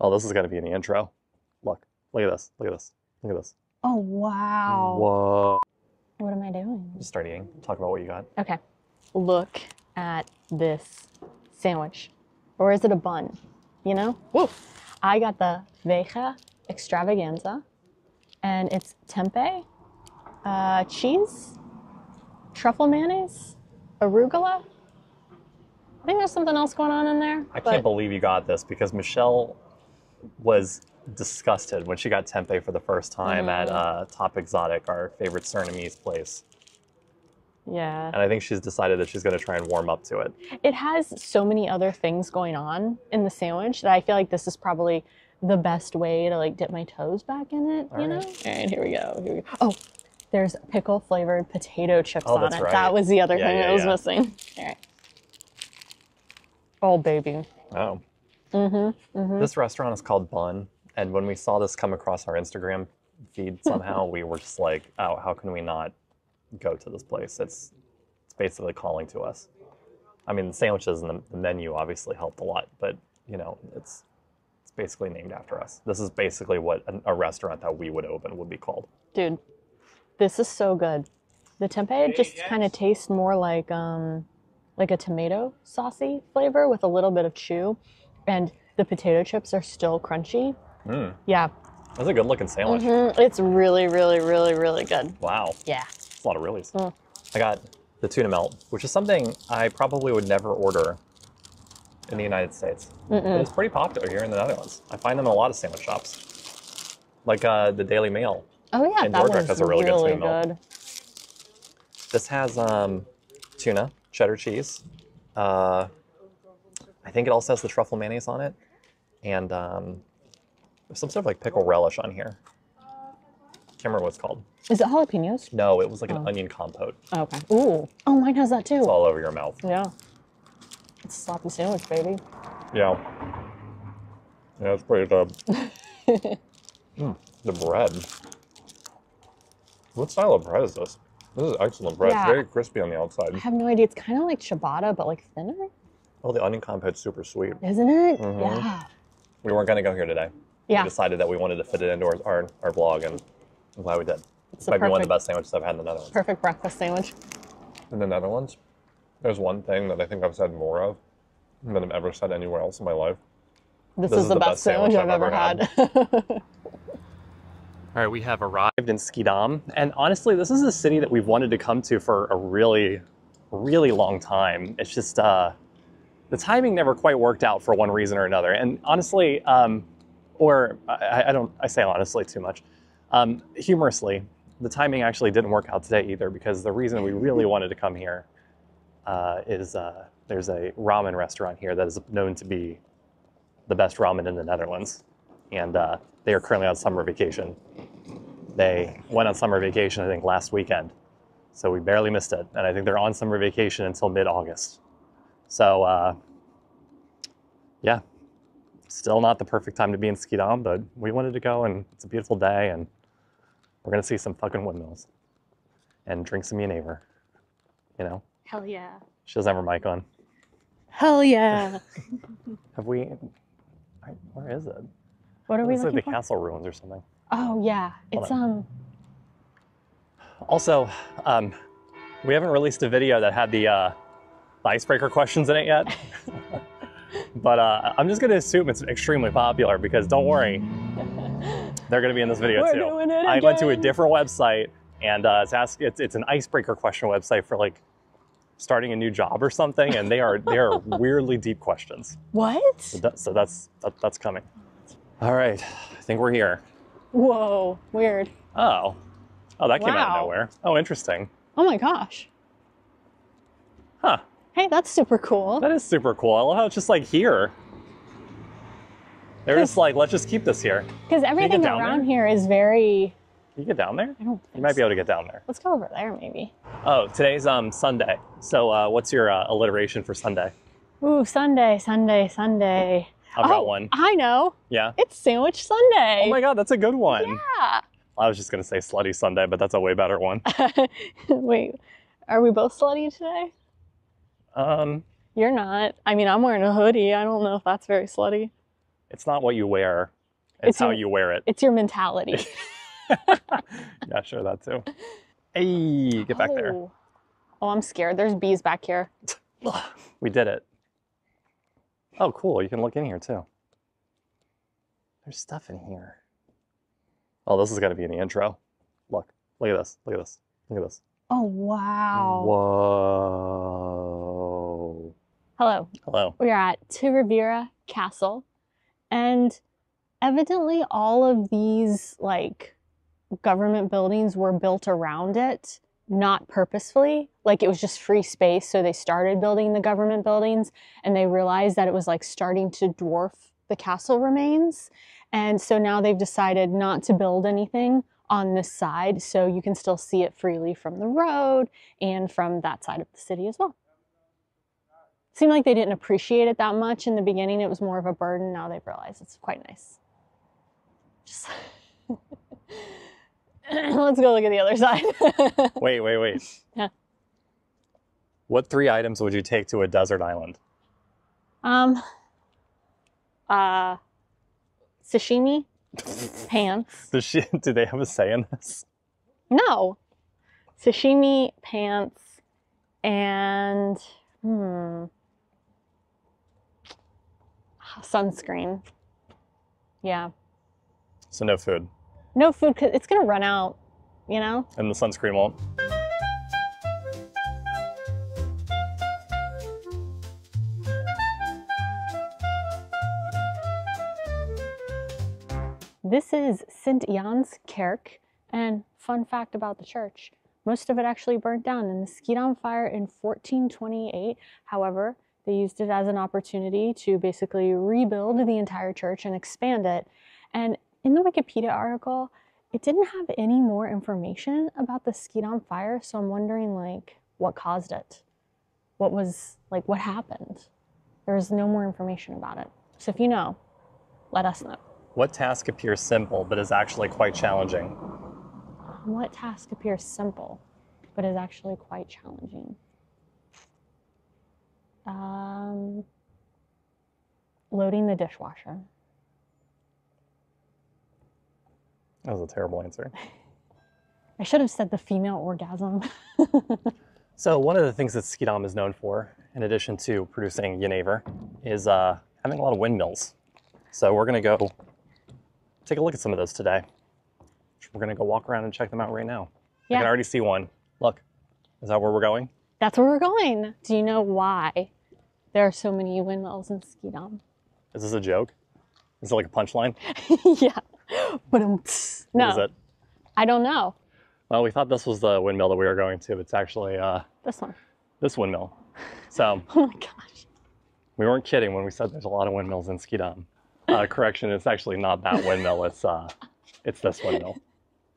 Oh, this is going to be in the intro. Look. Look at this. Look at this. Look at this. Oh, wow. Whoa. What am I doing? Just start eating. Talk about what you got. Okay. Look at this sandwich. Or is it a bun? You know? Woo! I got the Veja extravaganza. And it's tempeh, cheese, truffle mayonnaise, arugula. I think there's something else going on in there. I can't believe you got this because Michelle was disgusted when she got tempeh for the first time at Top Exotic, our favorite Surinamese place. Yeah. And I think she's decided that she's going to try and warm up to it. It has so many other things going on in the sandwich that I feel like this is probably the best way to like dip my toes back in it, you know? All right, here we go. Here we go. Oh, there's pickle flavored potato chips on it. Right. That was the other thing that was missing. All right. Oh, baby. Oh. Mm-hmm, mm-hmm. This restaurant is called Bun, and when we saw this come across our Instagram feed somehow, we were just like, oh, how can we not go to this place? It's basically calling to us. I mean, the sandwiches and the menu obviously helped a lot, but, you know, it's basically named after us. This is basically what a restaurant that we would open would be called. Dude, this is so good. The tempeh just kind of tastes more like a tomato saucy flavor with a little bit of chew, and the potato chips are still crunchy. Mm. Yeah. That's a good looking sandwich. Mm-hmm. It's really, really, really, really good. Wow. Yeah. That's a lot of reallys. Mm. I got the tuna melt, which is something I probably would never order in the United States. But it's pretty popular here in the Netherlands. I find them in a lot of sandwich shops, like the Daily Mail. Oh yeah, in Dordrecht has a really, really good tuna melt. This has tuna, cheddar cheese. I think it also has the truffle mayonnaise on it, and some sort of like pickle relish on here. Can't remember what it's called. Is it jalapenos? No, it was like an onion compote. Oh, okay. Ooh. Oh, mine has that too. It's all over your mouth. Yeah. It's a sloppy sandwich, baby. Yeah. Yeah, it's pretty good. The bread. What style of bread is this? This is excellent bread. Yeah. It's very crispy on the outside. I have no idea. It's kind of like ciabatta, but like thinner. Oh, the onion compote's super sweet. Isn't it? Mm-hmm. Yeah. We weren't going to go here today. Yeah. We decided that we wanted to fit it into our vlog, and I'm glad we did. It's might be one of the best sandwiches I've had in the Netherlands. Perfect breakfast sandwich. In the Netherlands, there's one thing that I think I've said more of than I've ever said anywhere else in my life. This is the best sandwich I've ever had. All right, we have arrived in Schiedam, and honestly, this is a city that we've wanted to come to for a really, really long time. It's just, the timing never quite worked out for one reason or another. And honestly, I say honestly too much. Humorously, the timing actually didn't work out today either, because the reason we really wanted to come here is there's a ramen restaurant here that is known to be the best ramen in the Netherlands. And they are currently on summer vacation. They went on summer vacation, I think, last weekend. So we barely missed it. And I think they're on summer vacation until mid-August. So, yeah, still not the perfect time to be in Schiedam, but we wanted to go, and it's a beautiful day, and we're going to see some fucking windmills and drink some jenever, you know? Hell yeah. She doesn't have her mic on. Hell yeah. Have we, where is it? What are we looking for? It's like the castle ruins or something. Oh, yeah. It's, Also, we haven't released a video that had the icebreaker questions in it yet. But I'm just going to assume it's extremely popular, because don't worry, they're going to be in this video too. Doing it again. I went to a different website, and it's an icebreaker question website for like starting a new job or something, and they are weirdly deep questions. What? So that's coming. All right, I think we're here. Whoa, weird. Oh, that came out of nowhere. Oh, interesting. Oh my gosh. Huh. Hey, that's super cool. That is super cool. I love how it's just like here. They're just like, let's just keep this here. Because everything around here is very... Can you get down there? I don't think you might be able to get down there. Let's go over there, maybe. Oh, today's Sunday. So what's your alliteration for Sunday? Ooh, Sunday, Sunday, Sunday. I've got one. I know. Yeah? It's Sandwich Sunday. Oh my God, that's a good one. Yeah. I was just going to say Slutty Sunday, but that's a way better one. Wait, are we both slutty today? You're not. I mean, I'm wearing a hoodie. I don't know if that's very slutty. It's not what you wear. It's how you wear it. It's your mentality. Yeah, sure, that too. Hey, get back there. Oh, I'm scared. There's bees back here. We did it. Oh, cool. You can look in here too. There's stuff in here. Oh, this is going to be in the intro. Look. Look at this. Look at this. Look at this. Oh, wow. Whoa. Hello. Hello. We are at Toren Vier Castle. And evidently all of these, like, government buildings were built around it, not purposefully. Like, it was just free space, so they started building the government buildings, and they realized that it was, like, starting to dwarf the castle remains. And so now they've decided not to build anything on this side, so you can still see it freely from the road and from that side of the city as well. It seemed like they didn't appreciate it that much in the beginning. It was more of a burden. Now they've realized it's quite nice. Just let's go look at the other side. Wait. Yeah. What three items would you take to a desert island? Sashimi, pants. Do they have a say in this? No. Sashimi, pants, and sunscreen. Yeah. So no food. No food, because it's going to run out, you know? And the sunscreen won't. This is St. Jan's Kerk, and fun fact about the church, most of it actually burnt down in the Schiedam fire in 1428. However, they used it as an opportunity to basically rebuild the entire church and expand it. And in the Wikipedia article, it didn't have any more information about the Schiedam fire, so I'm wondering, like, what caused it? What was, like, what happened? There was no more information about it. So if you know, let us know. What task appears simple, but is actually quite challenging? What task appears simple, but is actually quite challenging? Loading the dishwasher. That was a terrible answer. I should have said the female orgasm. So one of the things that Schiedam is known for, in addition to producing jenever, is having a lot of windmills. So we're going to go take a look at some of those today. We're going to go walk around and check them out right now. Yeah. I can already see one. Look, is that where we're going? That's where we're going. Do you know why there are so many windmills in Schiedam? Is this a joke? Is it like a punchline? Yeah. But no. What is it? I don't know. Well, we thought this was the windmill that we were going to, but it's actually this one. This windmill. So. Oh my gosh. We weren't kidding when we said there's a lot of windmills in Schiedam. Correction, it's actually not that windmill. It's this windmill.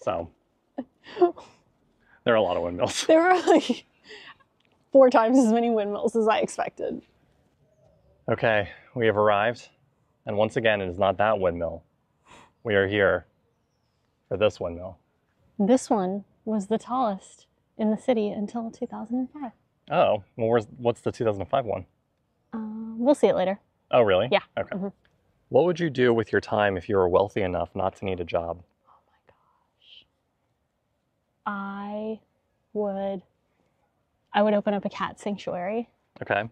So there are a lot of windmills. There are like 4 times as many windmills as I expected. Okay, we have arrived, and once again, it is not that windmill. We are here for this windmill. This one was the tallest in the city until 2005. Oh, well, what's the 2005 one? We'll see it later. Oh, really? Yeah. Okay. Mm-hmm. What would you do with your time if you were wealthy enough not to need a job? Oh my gosh. I would open up a cat sanctuary. Okay.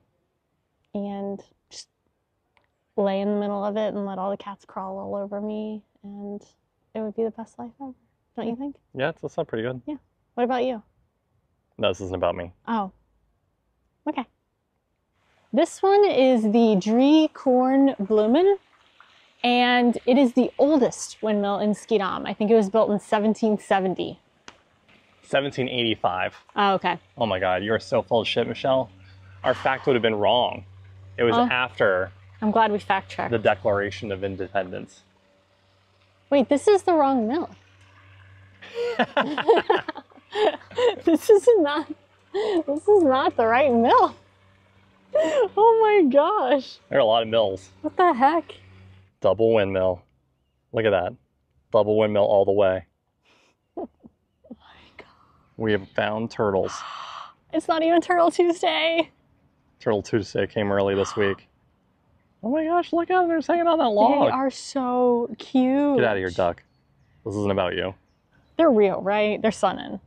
And just lay in the middle of it and let all the cats crawl all over me, and it would be the best life ever. Don't you think? Yeah, that sounds pretty good. Yeah. What about you? No, this isn't about me. Oh. Okay. This one is the Dree Korn Blumen. And it is the oldest windmill in Schiedam. I think it was built in 1770. 1785. Oh, okay. Oh my God, you're so full of shit, Michelle. Our fact would have been wrong. It was after. I'm glad we fact checked. The Declaration of Independence. Wait, this is the wrong mill. This is not the right mill. Oh my gosh. There are a lot of mills. What the heck? Double windmill. Look at that. Double windmill all the way. Oh my God. We have found turtles. It's not even Turtle Tuesday. Turtle Tuesday came early this week. Oh my gosh, look at them. They're just hanging on that log. They are so cute. Get out of here, duck. This isn't about you. They're real, right? They're sunning.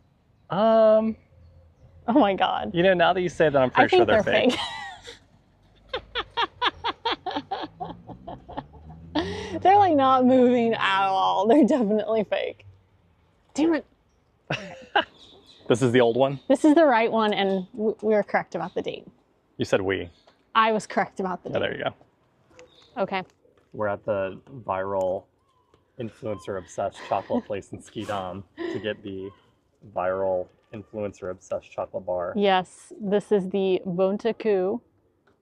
Oh my god. You know, now that you say that, I'm pretty sure they're fake. They're like not moving at all. They're definitely fake. Damn it. Okay. This is the old one? This is the right one, and we were correct about the date. You said we. I was correct about the date. Oh, there you go. Okay. We're at the viral influencer-obsessed chocolate place in Schiedam to get the viral influencer-obsessed chocolate bar. Yes, this is the Bontaku,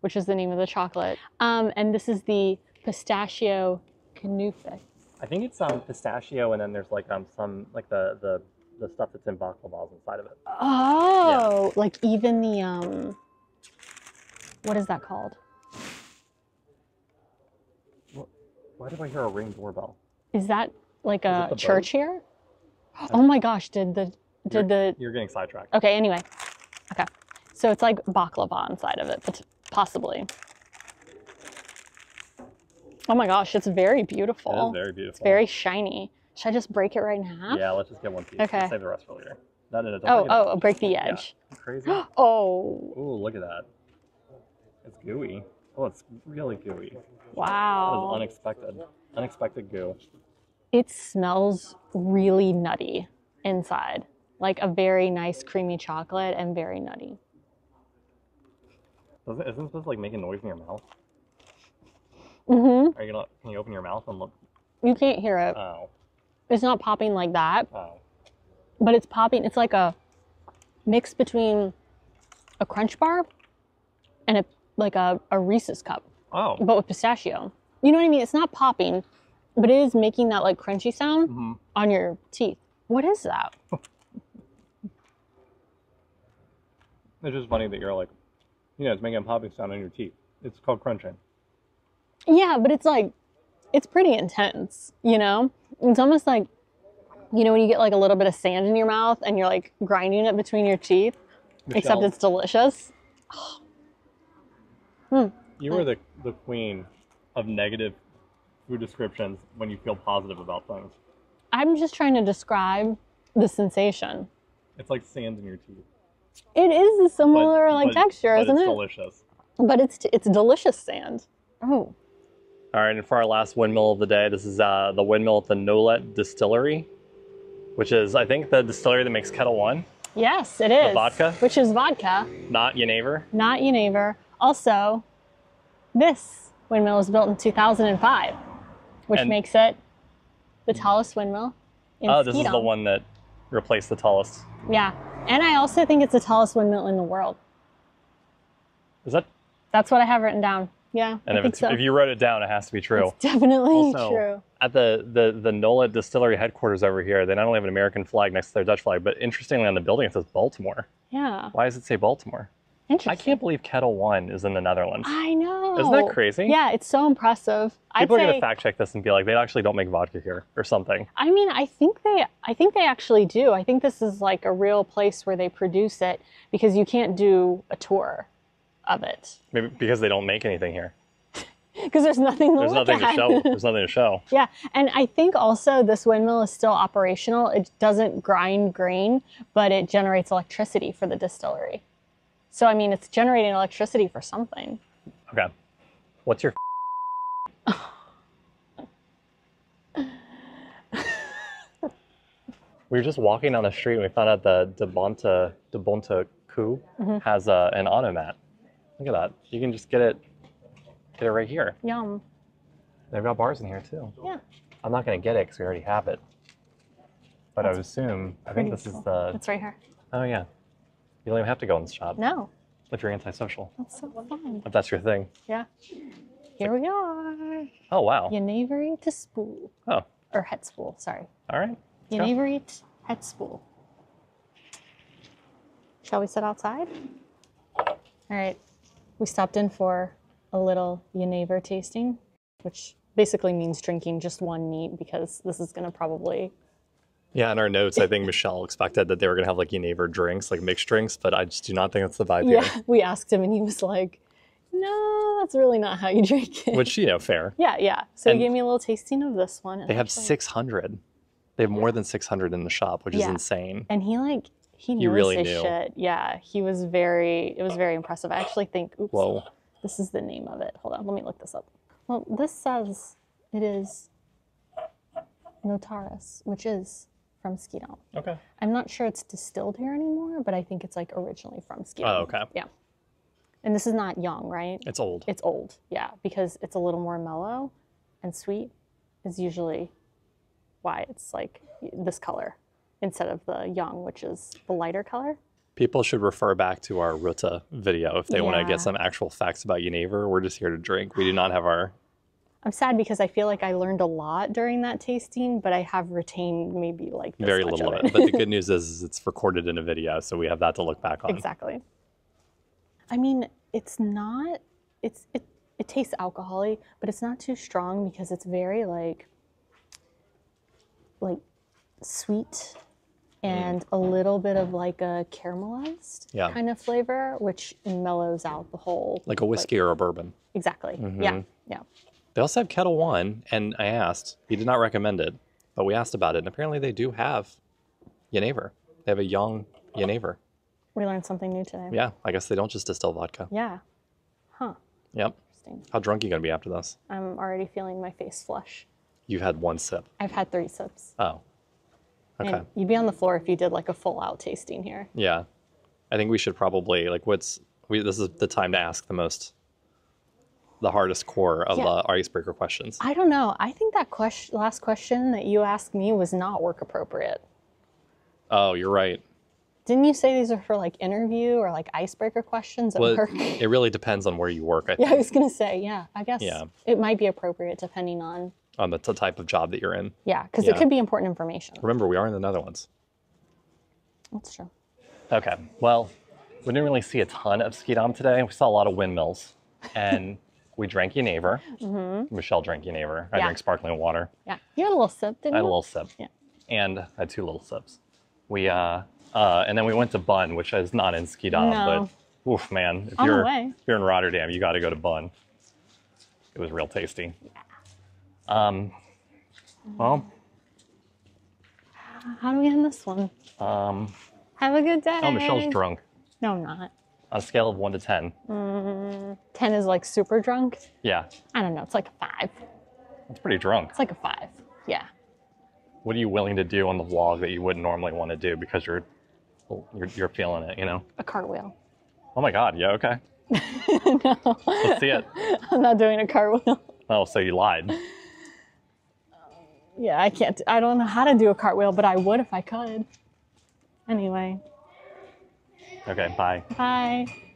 which is the name of the chocolate. And this is the pistachio künefe. I think it's pistachio, and then there's like some like the stuff that's in balls inside of it. Oh, yeah. Like even the what is that called? What, why do I hear a ring doorbell? Is that like a church boat here? Oh my gosh, you're getting sidetracked. Okay, anyway. Okay. So it's like baklava inside of it, but possibly. Oh my gosh, it's very beautiful. It is very beautiful. It's very shiny. Should I just break it right in half? Yeah, let's just get one piece. Okay. Let's save the rest for later. No, don't break the edge. Yeah. That's crazy. Oh. Ooh, look at that. It's gooey. Oh, it's really gooey. Wow. That is unexpected. Unexpected goo. It smells really nutty inside. Like a very nice creamy chocolate and very nutty. Isn't this supposed to like make a noise in your mouth? Mm-hmm. Can you open your mouth and look? You can't hear it. Oh. It's not popping like that. Oh. But it's popping. It's like a mix between a Crunch bar and a Reese's cup. Oh. But with pistachio. You know what I mean? It's not popping, but it is making that like crunchy sound on your teeth. What is that? It's just funny that you're like, you know, it's making a popping sound on your teeth. It's called crunching. Yeah, but it's like, it's pretty intense, you know? It's almost like, you know, when you get like a little bit of sand in your mouth and you're like grinding it between your teeth, Michelle, except it's delicious. Oh. You are the queen of negative food descriptions when you feel positive about things. I'm just trying to describe the sensation. It's like sand in your teeth. It is a similar texture, isn't it? It's delicious. But it's delicious sand. Oh. All right, and for our last windmill of the day, this is the windmill at the Nolet Distillery, which is, I think, the distillery that makes Ketel One. Yes, it is. The vodka. Which is vodka. Not jenever. Not jenever. Also, this windmill was built in 2005, which makes it the tallest windmill in Schiedam. Oh, this is the one that replaced the tallest. Yeah, and I also think it's the tallest windmill in the world. Is that? That's what I have written down. Yeah, and if you wrote it down, it has to be true. It's definitely also true. At the Nolet Distillery headquarters over here, they not only have an American flag next to their Dutch flag, but interestingly on the building it says Baltimore. Yeah. Why does it say Baltimore? Interesting. I can't believe Ketel One is in the Netherlands. I know. Isn't that crazy? Yeah, it's so impressive. People are going to fact check this and be like, they actually don't make vodka here or something. I mean, I think they actually do. I think this is like a real place where they produce it because you can't do a tour of it. Maybe because they don't make anything here. Because there's nothing to show. There's nothing to show. Yeah, and I think also this windmill is still operational. It doesn't grind grain, but it generates electricity for the distillery. So, I mean, it's generating electricity for something. Okay. What's your We were just walking down the street and we found out the De Bonte Koe has an automat. Look at that. You can just get it right here. Yum. They've got bars in here too. Yeah. I'm not going to get it because we already have it. But I would assume, I think this is the... It's right here. Oh yeah. You don't even have to go in the shop. No. If you're antisocial. That's so fun. If that's your thing. Yeah. Here we are. Oh wow. Jenever to spool. Oh. Or Het Spoel, sorry. All right. Jenever Het Spoel. Shall we sit outside? All right. We stopped in for a little jenever tasting, which basically means drinking just one neat because this is going to probably... Yeah, in our notes, I think Michelle expected that they were going to have like jenever drinks, like mixed drinks, but I just do not think that's the vibe here. Yeah, we asked him and he was like, no, that's really not how you drink it. Which, you know, fair. Yeah, yeah. So and he gave me a little tasting of this one. And they have 600. They have more than 600 in the shop, which is insane. And he like, he knows really his shit. Yeah, he was very, it was very impressive. I actually think, oops, this is the name of it. Hold on, let me look this up. Well, this says it is Notaris, which is from Schiedam. Okay. I'm not sure it's distilled here anymore, but I think it's like originally from Schiedam. Oh, okay. Yeah. And this is not young, right? It's old. It's old, yeah, because it's a little more mellow, and sweet is usually why it's like this color instead of the young, which is the lighter color. People should refer back to our Ruta video if they want to get some actual facts about jenever. We're just here to drink. We do not have our... I'm sad because I feel like I learned a lot during that tasting, but I have retained maybe like this very little of it. But the good news is it's recorded in a video, so we have that to look back on. Exactly. I mean, it's not... It tastes alcohol-y, but it's not too strong because it's very like sweet and a little bit of like a caramelized kind of flavor, which mellows out the whole... Like a whiskey or a bourbon. Exactly. Mm-hmm. Yeah, yeah. They also have Ketel One, and I asked. He did not recommend it, but we asked about it, and apparently they do have jenever. They have a young jenever. We learned something new today. Yeah, I guess they don't just distill vodka. Yeah. Huh. Yep. Interesting. How drunk are you going to be after this? I'm already feeling my face flush. You've had one sip. I've had 3 sips. Oh. Okay. And you'd be on the floor if you did like a full out tasting here. Yeah. I think we should probably, like, this is the time to ask the hardest core of icebreaker questions. I don't know. I think that last question that you asked me was not work appropriate. Oh, you're right. Didn't you say these are for like interview or like icebreaker questions at work? It really depends on where you work, I think. Yeah, I was going to say, I guess it might be appropriate depending on... On the type of job that you're in. Yeah, because it could be important information. Remember, we are in the Netherlands. That's true. Okay, well, we didn't really see a ton of Schiedam today. We saw a lot of windmills, and we drank jenever. Mm-hmm. Michelle drank jenever. I drank sparkling water. Yeah, you had a little sip, didn't you? I had a little sip, and I had 2 little sips. We and then we went to Bun, which is not in Schiedam, but oof, man, if you're in Rotterdam, you got to go to Bun. It was real tasty. Yeah. Well, how do we end this one? Have a good day. Oh, Michelle's drunk. No, I'm not. On a scale of 1 to 10. 10 is like super drunk. Yeah. I don't know. It's like a 5. It's pretty drunk. It's like a 5. Yeah. What are you willing to do on the vlog that you wouldn't normally want to do because you're feeling it, you know? A cartwheel. Oh my God. Yeah. Okay. No. Let's see it. I'm not doing a cartwheel. Oh, so you lied. Yeah, I can't. I don't know how to do a cartwheel, but I would if I could. Anyway. Okay, bye. Bye.